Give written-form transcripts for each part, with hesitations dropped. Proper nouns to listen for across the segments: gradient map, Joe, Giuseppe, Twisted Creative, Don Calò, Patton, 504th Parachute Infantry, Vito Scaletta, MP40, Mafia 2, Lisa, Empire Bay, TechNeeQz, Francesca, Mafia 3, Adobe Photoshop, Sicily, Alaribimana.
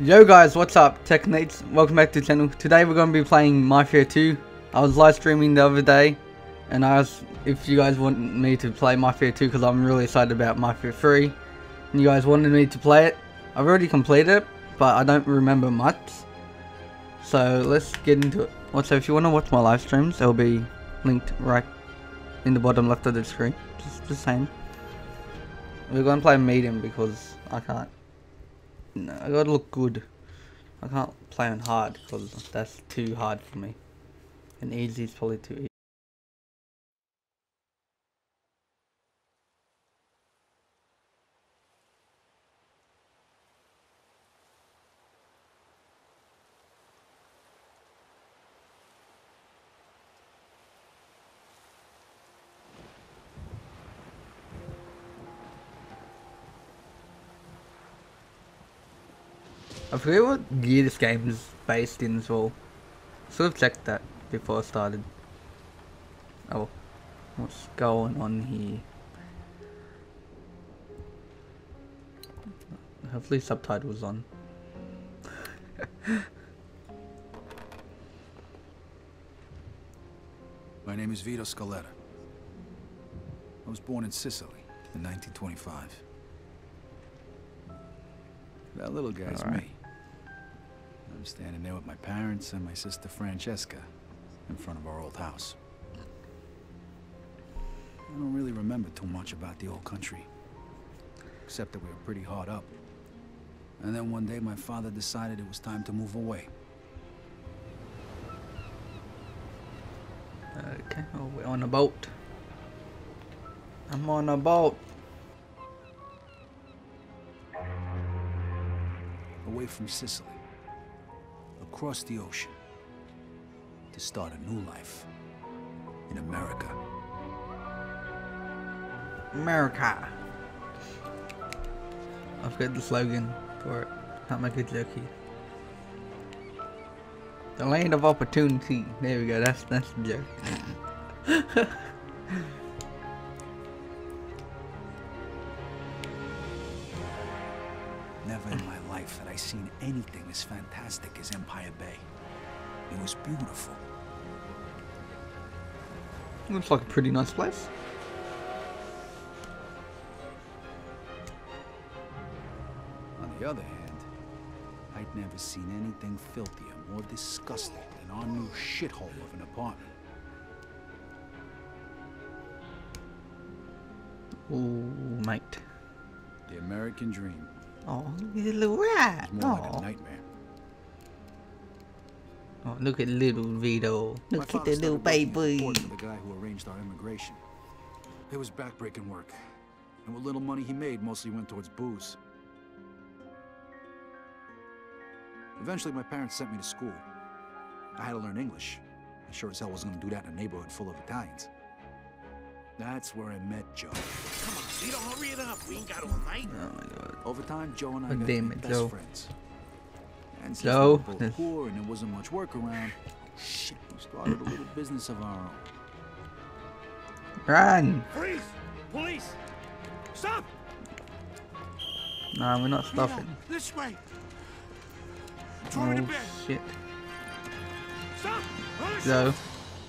Yo guys, what's up? TechNeeQz, welcome back to the channel. Today we're going to be playing Mafia 2. I was live streaming the other day and I asked if you guys want me to play Mafia 2 because I'm really excited about Mafia 3. And you guys wanted me to play it. I've already completed it, but I don't remember much. So let's get into it. Also, if you want to watch my live streams, they'll be linked right in the bottom left of the screen. Just the same. We're going to play medium because I can't. No, I gotta look good. I can't play on hard because that's too hard for me. And easy is probably too easy. I forget what year this game is based in as well. Should have checked that before I started. Oh, what's going on here? Hopefully subtitles on. My name is Vito Scaletta. I was born in Sicily in 1925. That little guy's me. I'm standing there with my parents and my sister Francesca in front of our old house. I don't really remember too much about the old country, except that we were pretty hard up. And then one day my father decided it was time to move away. Okay, oh, we're on a boat. I'm on a boat. Away from Sicily. Across the ocean to start a new life in America. America. I've got the slogan for it. Can't make a joke here. The land of opportunity. There we go. That's the joke. Never in my life had I seen anything as fantastic as Empire Bay. It was beautiful. Looks like a pretty nice place. On the other hand, I'd never seen anything filthier, more disgusting than our new shithole of an apartment. Ooh, mate. The American dream. Oh, little rat! It's more like a nightmare. Oh, look at little Vito. Look at the little baby. The guy who arranged our immigration. It was backbreaking work, and what little money he made mostly went towards booze. Eventually, my parents sent me to school. I had to learn English. I sure as hell wasn't going to do that in a neighborhood full of Italians. That's where I met Joe. Come on, Vito, hurry it up. We ain't got all night. Oh my god. Over time, Joe and I became best friends. And since we were both poor and there wasn't much work around, we started a little business of our own. Run! Freeze! Police! Stop! Nah, we're not stopping. Vito, this way. Throw me to bed. Shit. Stop! Joe.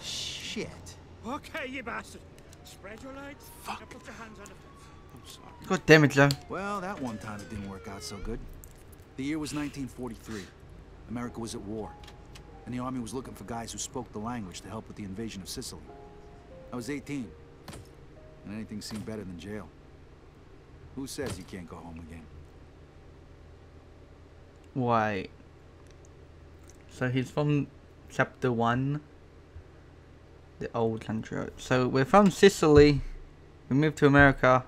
Shit. Okay, you bastard. Spread your legs. Fuck. And put your hands on the I'm sorry. God damn it, Joe. Well, that one time it didn't work out so good. The year was 1943. America was at war, and the army was looking for guys who spoke the language to help with the invasion of Sicily. I was 18, and anything seemed better than jail. Who says you can't go home again? Why? So he's from chapter 1. The old country. So we're from Sicily, we moved to America,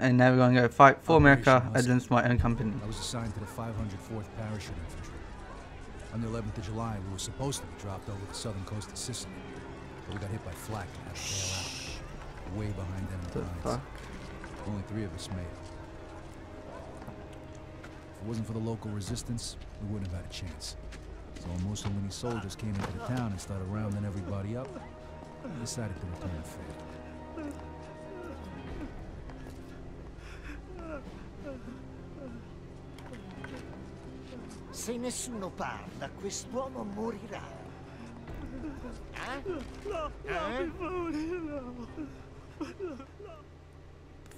and now we're going to go fight for America against my own company. I was assigned to the 504th Parachute Infantry. On the 11th of July, we were supposed to be dropped over the southern coast of Sicily, but we got hit by flak and had to bail out. Way behind them in the lines. Only 3 of us made it. If it wasn't for the local resistance, we wouldn't have had a chance. So Mussolini's soldiers came into the town and started rounding everybody up, and decided to return the favor. Se nessuno parla, quest'uomo morirà. No, eh? No.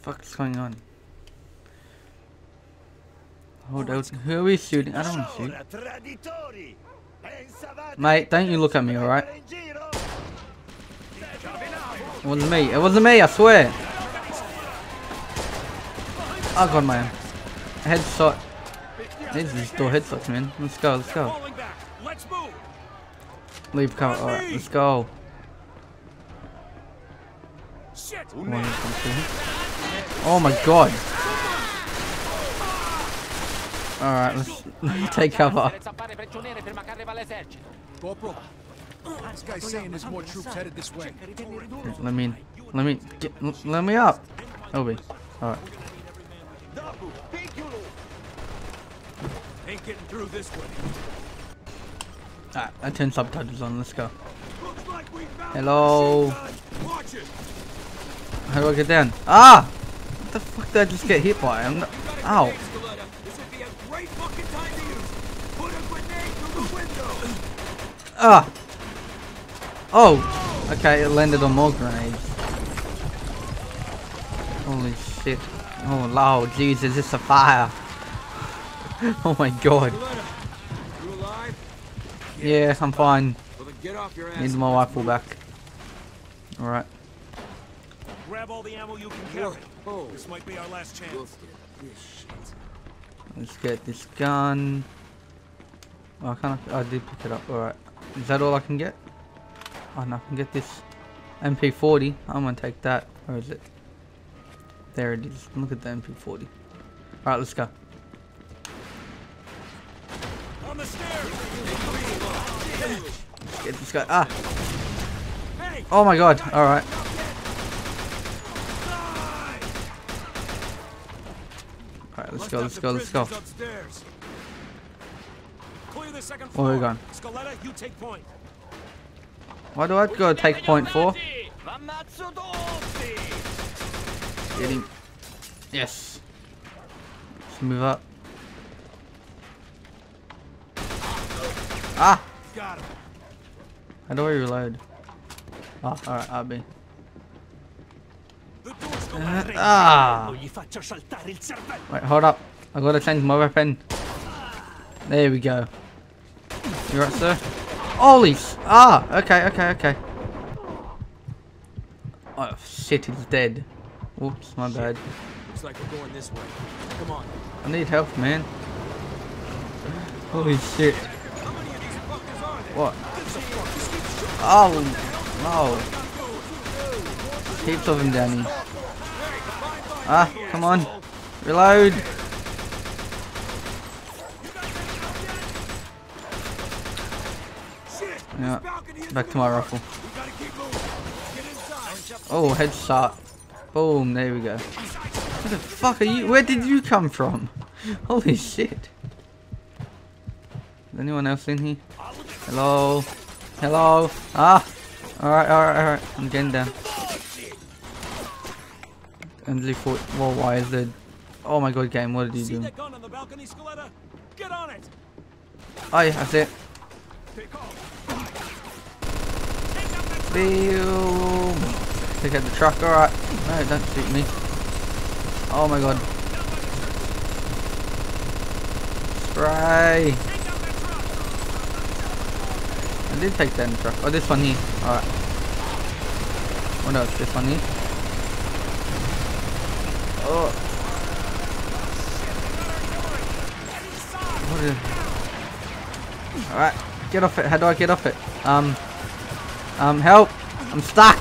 Fuck's going on? Hold out. Who are we shooting? I don't want to shoot. Mate, don't you look at me, alright? It wasn't me. It wasn't me, I swear. Oh god, man. Headshot. These are just door headshots, man. Let's go, let's go. Leave cover. Alright, let's go. Oh my god. Alright, let's take cover. This guy's saying there's more troops headed this way. Let me up. Obi. Alright. Ain't getting through this way. Alright, I turned subtitles on, let's go. Hello. How do I get down? Ah! What the fuck did I just get hit by? I'm not... Ow. Ah! Oh! Okay, it landed on more grenades. Holy shit. Oh, lol, jeez, is this a fire? Oh my god. Yeah, I'm fine. Need my rifle back. Alright. Grab all the ammo you can carry. This might be our last chance. Let's get this gun. Oh, I did pick it up. Alright. Is that all I can get? Oh no, I can get this MP40. I'm gonna take that. Where is it? There it is. Look at the MP40. Alright, let's go. On the stairs. Let's get this guy. Ah! Oh my god. Alright. Alright, let's go, let's go, let's go. Where are we going? Scaletta, you take point. Why do I go take point for? Get him. Yes. Let's move up. Ah! How do I reload? Ah, alright, RB. Wait, hold up. I gotta change my weapon. There we go. You right, sir? Holy! Ah! Okay, okay, okay. Oh shit, he's dead. Whoops, my bad. Looks like we're going this way. Come on. I need health, man. Holy shit. What? Oh no. Heaps of him, Danny. Ah, come on. Reload. Yeah, back to my rifle. Oh, headshot. Boom, there we go. Where the fuck are you? Where did you come from? Holy shit. Is anyone else in here? Hello? Hello? Ah! Alright, alright, alright. I'm getting down. Well, why is it? Oh my god, game, what did you do? Oh yeah, that's it. Boom. Take out the truck, alright. No, don't shoot me. Oh my god. Spray. I did take that in the truck. Oh, this one here. Alright. What else? This one here. Oh. What is... Alright. Get off it. How do I get off it? Help! I'm stuck!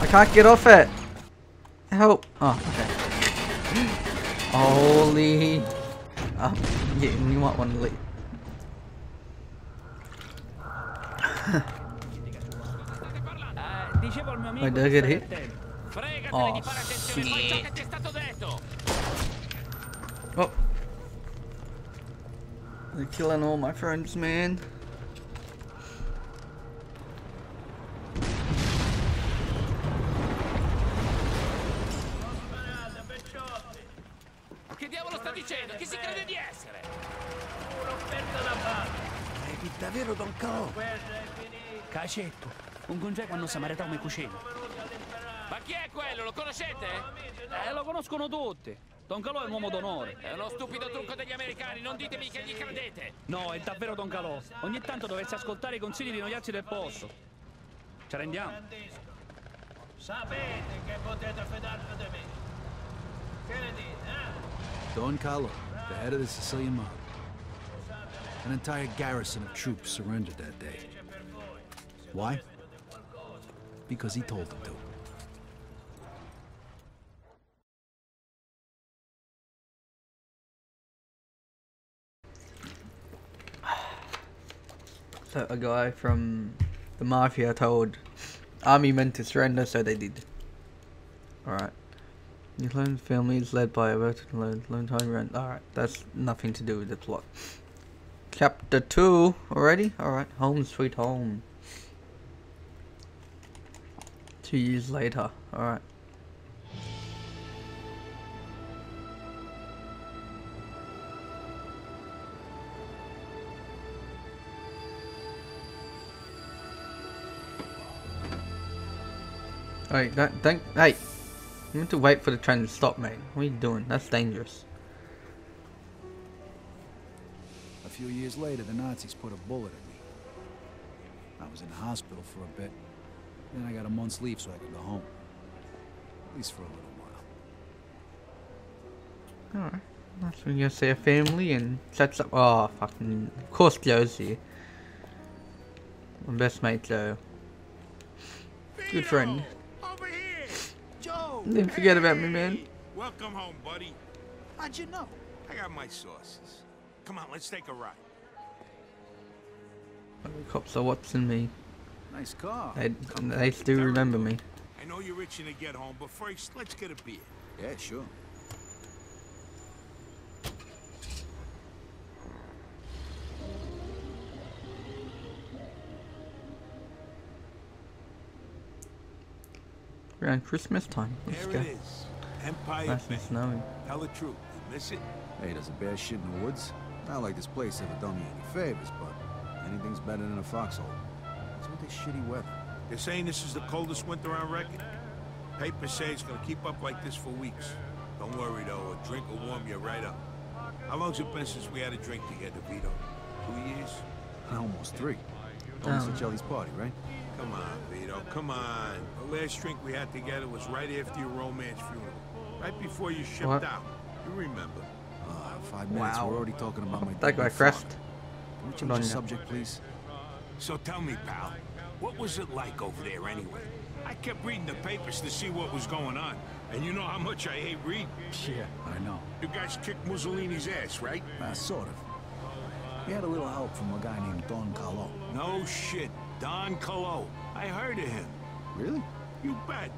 I can't get off it! Help! Oh, okay. Holy... yeah, you might want to leave. Wait, did I get hit? Oh, shit. Oh. They're killing all my friends, man. sto dicendo, chi si crede di essere? Un'offerta da fare. È davvero Don Calò? Cacetto, un congeco hanno samaritato come cucina. Ma chi è quello? Lo conoscete? Lo conoscono tutti. Don Calò è un uomo d'onore. È uno stupido trucco degli americani, non ditemi che gli credete. No, è davvero Don Calò. Ogni tanto dovresti ascoltare i consigli di noiazzi del posto. Ci rendiamo? Sapete che potete fidarvi di me. Che ne dite, eh? Don Calò, the head of the Sicilian mob. An entire garrison of troops surrendered that day. Why? Because he told them to. So a guy from the Mafia told army men to surrender, so they did. Alright. New clone family is led by a veteran lone-time rent. Alright, that's nothing to do with the plot. Chapter 2 already? Alright, home sweet home. 2 years later, alright. Alright, don't, hey! You need to wait for the train to stop, mate. What are you doing? That's dangerous. A few years later, the Nazis put a bullet in me. I was in the hospital for a bit, then I got a month's leave so I could go home. At least for a little while. Alright, that's when you see a family and sets up. Oh, fucking. Of course, Joe's here. My best mate, Joe. Good friend. Over here. Joe! Didn't forget about me, man. Welcome home, buddy. How'd you know? I got my sources. Come on, let's take a ride. Cops are watching me. Nice car. They still remember me. I know you're itching to get home, but first, let's get a beer. Yeah, sure. Around Christmas time. Let's go. There it is. Empire Bay. Tell the truth. You miss it? Hey, does a bear shit in the woods? Not like this place ever done me any favors, but anything's better than a foxhole. What's with this shitty weather? They're saying this is the coldest winter on record. Papers say it's gonna keep up like this for weeks. Don't worry though, a drink will warm you right up. How long's it been since we had a drink together, Vito? 2 years? Almost 3. Almost at Jelly's party, right? Come on, Vito, come on. The last drink we had together was right after your romance funeral. Right before you shipped out. You remember. 5 minutes, wow. We're already talking about my that guy crashed. Can we change the subject, please? So tell me, pal, what was it like over there anyway? I kept reading the papers to see what was going on, and you know how much I hate reading. Yeah, I know. You guys kicked Mussolini's ass, right? Sort of. We had a little help from a guy named Don Calò. No shit, Don Calò. I heard of him. Really? You bet.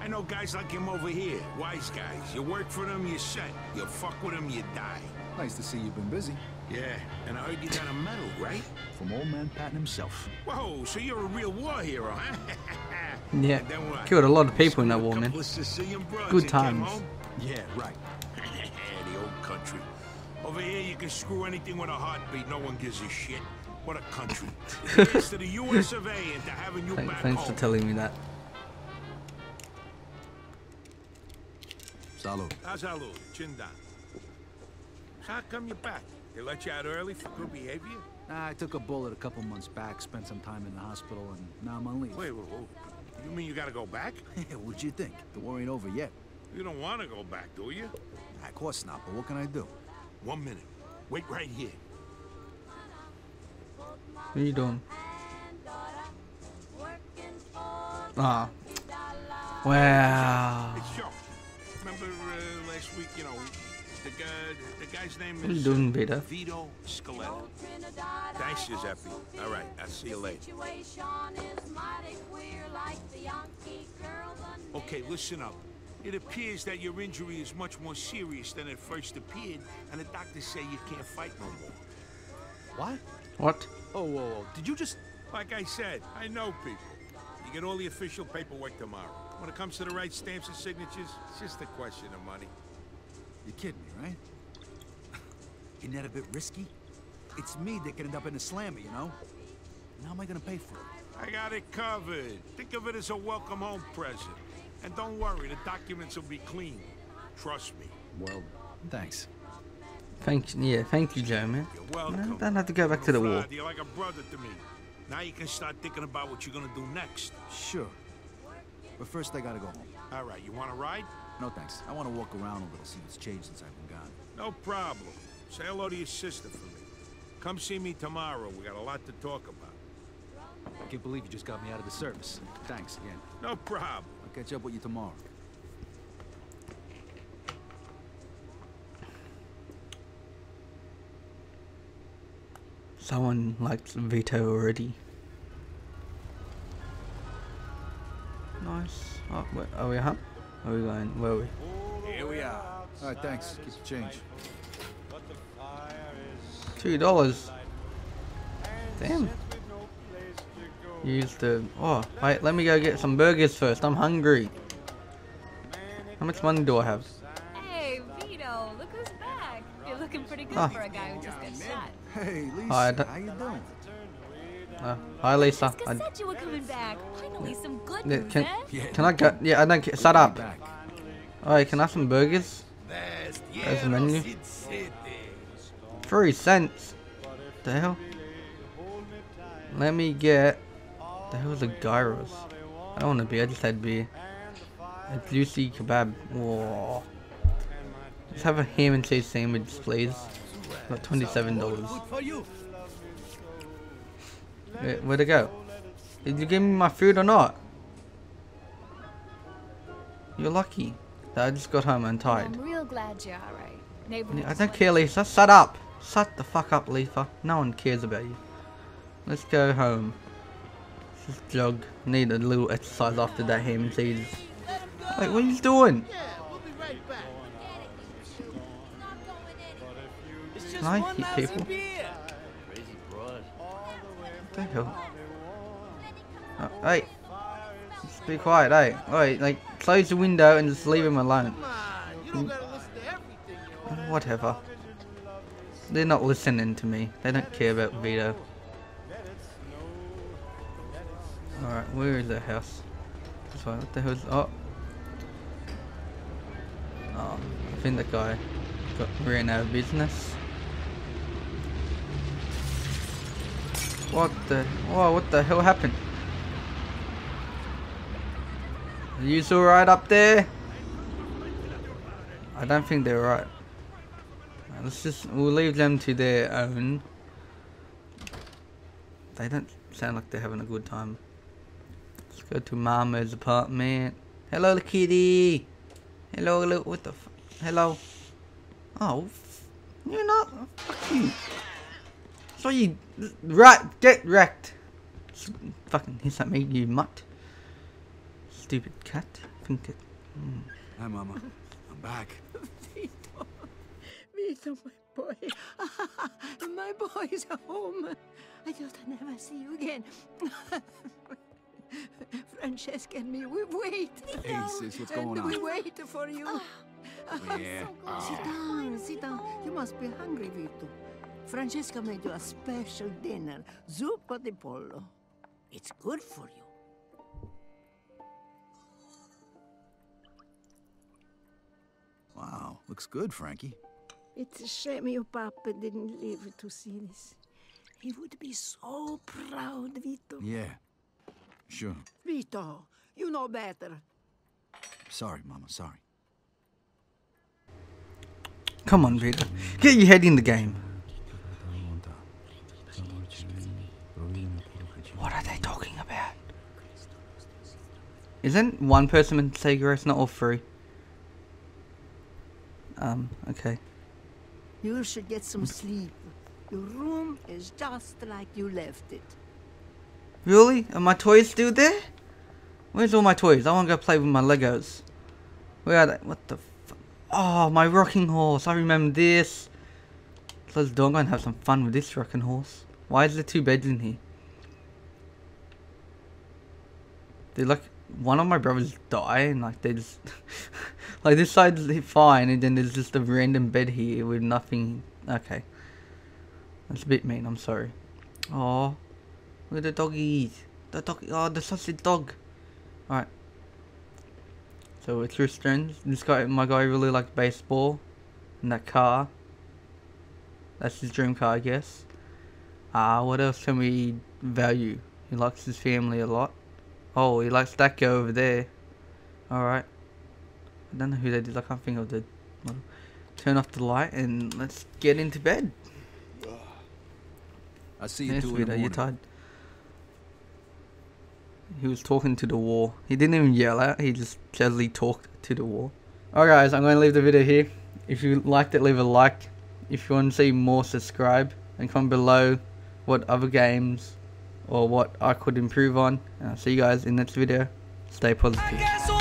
I know guys like him over here, wise guys. You work for them, you set. You fuck with them, you die. Nice to see you've been busy. Yeah, and I heard you got a medal, right? From old man Patton himself. Whoa, so you're a real war hero, huh? Yeah, killed a lot of people in that war, man. Good times. Yeah, right. The old country. Over here, you can screw anything with a heartbeat. No one gives a shit. What a country. Thanks to the U.S. of A. and to having you back home. Thanks for telling me that. Salud. Chin down. How come you're back? They let you out early for good behavior? I took a bullet a couple months back, spent some time in the hospital, and now I'm on leave. Wait. You mean you gotta go back? What'd you think? The war ain't over yet. You don't want to go back, do you? Nah, of course not, but what can I do? 1 minute. Wait right here. What are you doing? Ah. Wow. It's Joe. Remember last week, you know, the guy's name is Vito Scaletta. Thanks, Giuseppe. All right, I'll see you later. Okay, listen up. It appears that your injury is much more serious than it first appeared, and the doctors say you can't fight no more. What? Oh, whoa. Did you just... Like I said, I know people. You get all the official paperwork tomorrow. When it comes to the right stamps and signatures, it's just a question of money. You're kidding me, right? making that a bit risky? It's me that can end up in a slammer, you know? And how am I gonna pay for it? I got it covered. Think of it as a welcome home present. And don't worry, the documents will be clean. Trust me. Well, thanks. Thank you, Joe, man. You're welcome. I don't have to go back to the war. You're like a brother to me. Now you can start thinking about what you're gonna do next. Sure. But first I gotta go home. All right, you want to ride? No, thanks. I want to walk around a little, see what's changed since I've been gone. No problem. Say hello to your sister for me. Come see me tomorrow. We got a lot to talk about. I can't believe you just got me out of the service. Thanks again. No problem. I'll catch up with you tomorrow. Someone likes Vito already. Nice. Oh, wait, are we up? Are we going? Where are we? Here we are. Alright, thanks. Keep the change. $2. Damn. Use the... Oh, wait, let me go get some burgers first. I'm hungry. How much money do I have? Hey, Vito, look who's back. You're looking pretty good for a guy who just got shot. Hey, Lisa, how you doing? Hi, Lisa. I said you were coming back. Finally, some good news. Can I go? Yeah, I don't care. Shut up. Alright, can I have some burgers? There's the menu. 3 cents. The hell? Let me get. The hell is a gyros? I don't want a beer. I just had beer. A juicy kebab. Whoa. Let's have a ham and cheese sandwich, please. About $27. Where'd it go? Did you give me my food or not? You're lucky that I just got home and tired. I'm real glad you're alright. I don't care, Lisa. Shut up. Shut the fuck up, Lisa. No one cares about you. Let's go home. Let's just jog. Need a little exercise after that ham and cheese. Wait, what are you doing? Yeah, we'll be right back. Can I hit people? What the hell? Oh, hey! Just be quiet, hey! Alright, like, close the window and just leave him alone. Whatever. They're not listening to me. They don't care about Vito. Alright, where is the house? This way, what the hell is... Oh! Oh, I think that guy got ran out of business. What the... Oh, what the hell happened? Are you alright up there? I don't think they're right. Let's just... We'll leave them to their own. They don't sound like they're having a good time. Let's go to Mama's apartment. Hello, kitty! Hello, look, what the f... Hello? Oh, you're not... Fuck you! So you... Right, get wrecked! Fucking hiss at me, you mutt. Stupid cat. Hi, Mama. I'm back. Vito. Vito, my boy. My boy's home. I thought I'd never see you again. Francesca and me, we wait. Hey, sis, what's going on? We wait for you. Oh, yeah. Sit down, sit down. You must be hungry, Vito. Francesca made you a special dinner, zuppa di pollo. It's good for you. Wow, looks good, Frankie. It's a shame your papa didn't live to see this. He would be so proud, Vito. Yeah, sure. Vito, you know better. Sorry, Mama, sorry. Come on, Vito. Get your head in the game. What are they talking about? Isn't one person in cigarettes, not all three? Okay. You should get some sleep. Your room is just like you left it. Really? Are my toys still there? Where's all my toys? I want to go play with my Legos. Where are they? What the fuck? Oh, my rocking horse. I remember this. Let's go and have some fun with this rocking horse. Why is there 2 beds in here? Dude, like, one of my brothers die, and like, they just... like, this side's fine, and then there's just a random bed here with nothing... Okay. That's a bit mean, I'm sorry. Oh, look at the doggies. The doggy, oh, the sausage dog. Alright. So we're through strings. This guy, my guy really likes baseball. And that car. That's his dream car, I guess. What else can we value? He likes his family a lot. Oh, he likes that guy over there. Alright. I don't know who that is. I can't think of the model. Turn off the light and let's get into bed. I see you doing it. You're tired. He was talking to the wall. He didn't even yell out. He just casually talked to the wall. Alright guys, I'm going to leave the video here. If you liked it, leave a like. If you want to see more, subscribe. And comment below what other games or what I could improve on. And I'll see you guys in the next video. Stay positive.